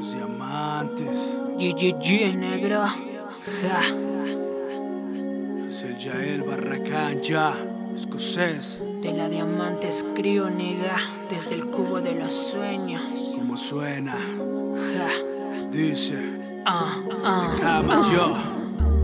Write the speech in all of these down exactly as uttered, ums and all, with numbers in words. los diamantes. G G G, el negro. Ja. Es el Yael Barragán, ya, escocés. De la diamante escribo, nega, desde el cubo de los sueños. Como suena. Ja. Dice. Ah, uh, uh, este cama, uh. yo.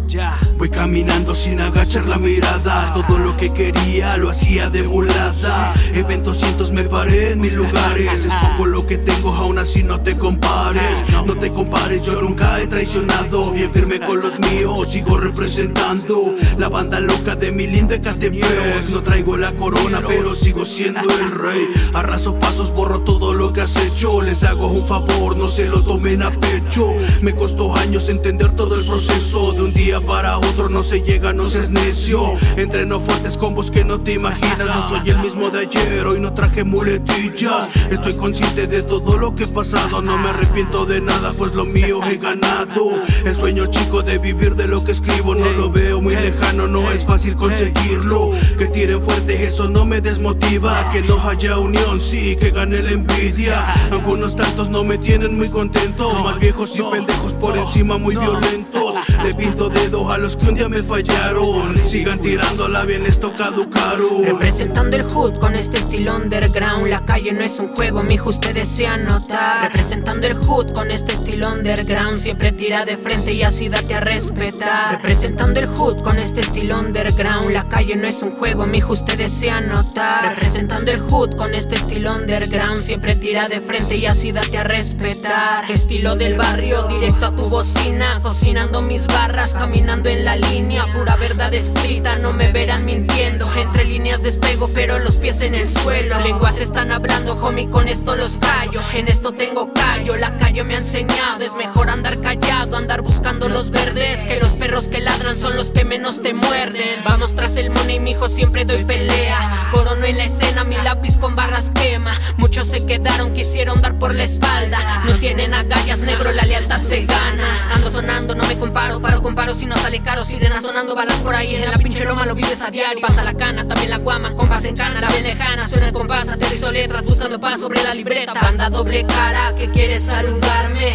Yeah. Voy caminando sin agachar la mirada. Todo lo que quería lo hacía de volada. Eventos cientos me paré en mis lugares. Es poco lo que tengo, aún así no te compares. No te compares, yo nunca he traicionado. Bien firme con los míos, sigo representando la banda loca de mi lindo Ecatepec. No traigo la corona, pero sigo siendo el rey. Arraso pasos, borro todo lo que has hecho. Les hago un favor, no se lo tomen a pecho. Me costó años entender todo el proceso. De un día para otro no se llega, no seas necio. Entreno fuertes combos que no te imaginas. No soy el mismo de ayer, hoy no traje muletillas. Estoy consciente de todo lo que he pasado. No me arrepiento de nada, pues lo mío he ganado. El sueño chico de vivir de lo que escribo no lo veo muy lejano, no es fácil conseguirlo. Que tiren fuerte, eso no me desmotiva. Que no haya unión, sí, que gane la envidia. Algunos tantos no me tienen muy contento. Más viejos y pendejos por encima muy violentos. Le pinto dedos a los que un día me fallaron. Sigan tirándola, bien les toca caducaron. Representando el hood con este estilo underground. La calle no es un juego, mijo, usted desea anotar. Representando el hood con este estilo underground. Siempre tira de frente y así date a respetar. Representando el hood con este estilo underground. La calle no es un juego, mijo, usted desea anotar. Representando el hood con este estilo underground. Siempre tira de frente y así date a respetar. Estilo del barrio, directo a tu bocina. Cocinando mis barras, caminando en la línea, pura verdad escrita, no me verán mintiendo. Entre líneas despego, pero los pies en el suelo. Lenguas están hablando, homie, con esto los callo. En esto tengo callo, la calle me ha enseñado. Es mejor andar callado, andar buscando los verdes. Que los perros que ladran son los que menos te muerden. Vamos tras el money, mijo, siempre doy pelea. Corono en la escena, mi lápiz con barras quema. Muchos se quedaron, quisieron dar por la espalda. No tienen agallas, negro, la lealtad se gana. Ando sonando, no me comparo, paro, comparo. Si no sale caro, sirena sonando balas por ahí. En la pinche loma lo vives a diario. Pasa la cana, también la guama, compas en cana. La bien lejana, suena el compás, aterrizo letras. Buscando paz sobre la libreta. Banda doble cara, que quieres saludarme.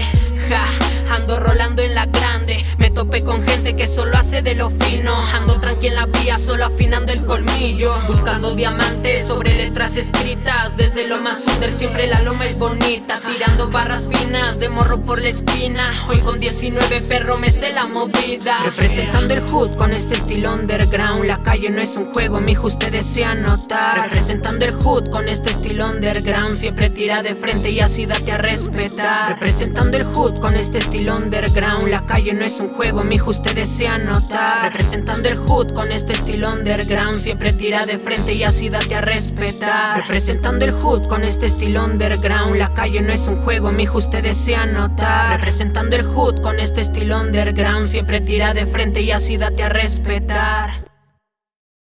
Ja, ando rolando en la grande. Me topé con gente que solo hace de lo fino. Ando tranqui en la vía, solo afinando el colmillo. Buscando diamantes sobre letras escritas. Desde loma under, siempre la loma es bonita. Tirando barras finas, de morro por la esquina. Hoy con diecinueve, perro, me sé la movida. Representando el hood con este estilo underground. La calle no es un juego, mijo, usted desea anotar. Representando el hood con este estilo underground. Siempre tira de frente y así date a respetar. Representando el hood con este estilo underground. La calle no es un juego, mijo, usted desea anotar. Representando el hood con este estilo underground. Siempre tira de frente y así date a respetar. Representando el hood con este estilo underground. La calle no es un juego, mijo, usted desea anotar. Representando el hood con este estilo underground. Siempre tira de frente y así date a respetar.